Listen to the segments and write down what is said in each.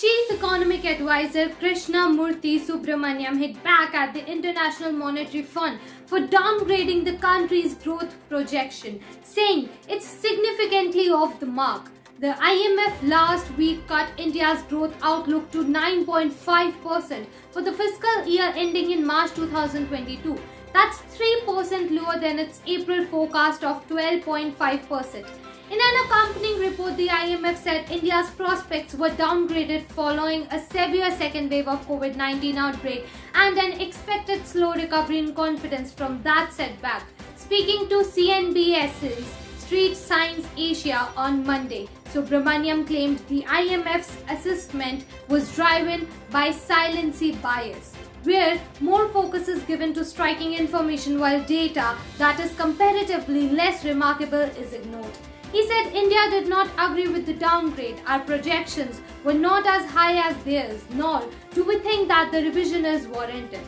Chief Economic Advisor Krishnamurthy Subramanian hit back at the International Monetary Fund for downgrading the country's growth projection, saying it's significantly off the mark. The IMF last week cut India's growth outlook to 9.5% for the fiscal year ending in March 2022. That's 3% lower than its April forecast of 12.5%. In an accompanying report, the IMF said India's prospects were downgraded following a severe second wave of COVID-19 outbreak and an expected slow recovery in confidence from that setback. Speaking to CNBC's Street Signs Asia on Monday, Subramanian claimed the IMF's assessment was driven by silency bias, where more focus is given to striking information while data that is comparatively less remarkable is ignored. He said India did not agree with the downgrade. Our projections were not as high as theirs, nor do we think that the revision is warranted.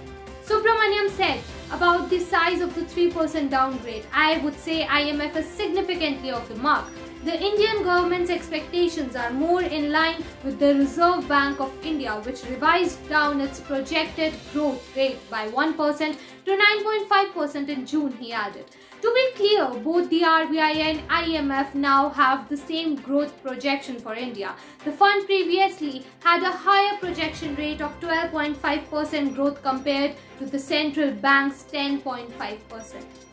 Subramanian said about the size of the 3% downgrade, I would say IMF is significantly off the mark. The Indian government's expectations are more in line with the Reserve Bank of India, which revised down its projected growth rate by 1% to 9.5% in June, he added. To be clear, both the RBI and IMF now have the same growth projection for India. The fund previously had a higher projection rate of 12.5% growth compared to the central bank's 10.5%.